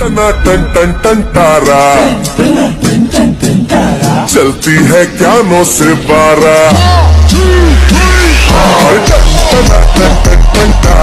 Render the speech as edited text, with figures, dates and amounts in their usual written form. टना ton ton ton तारा, टना ton ton ton तारा, चलती है क्यानो से बारा। टना टन टन टन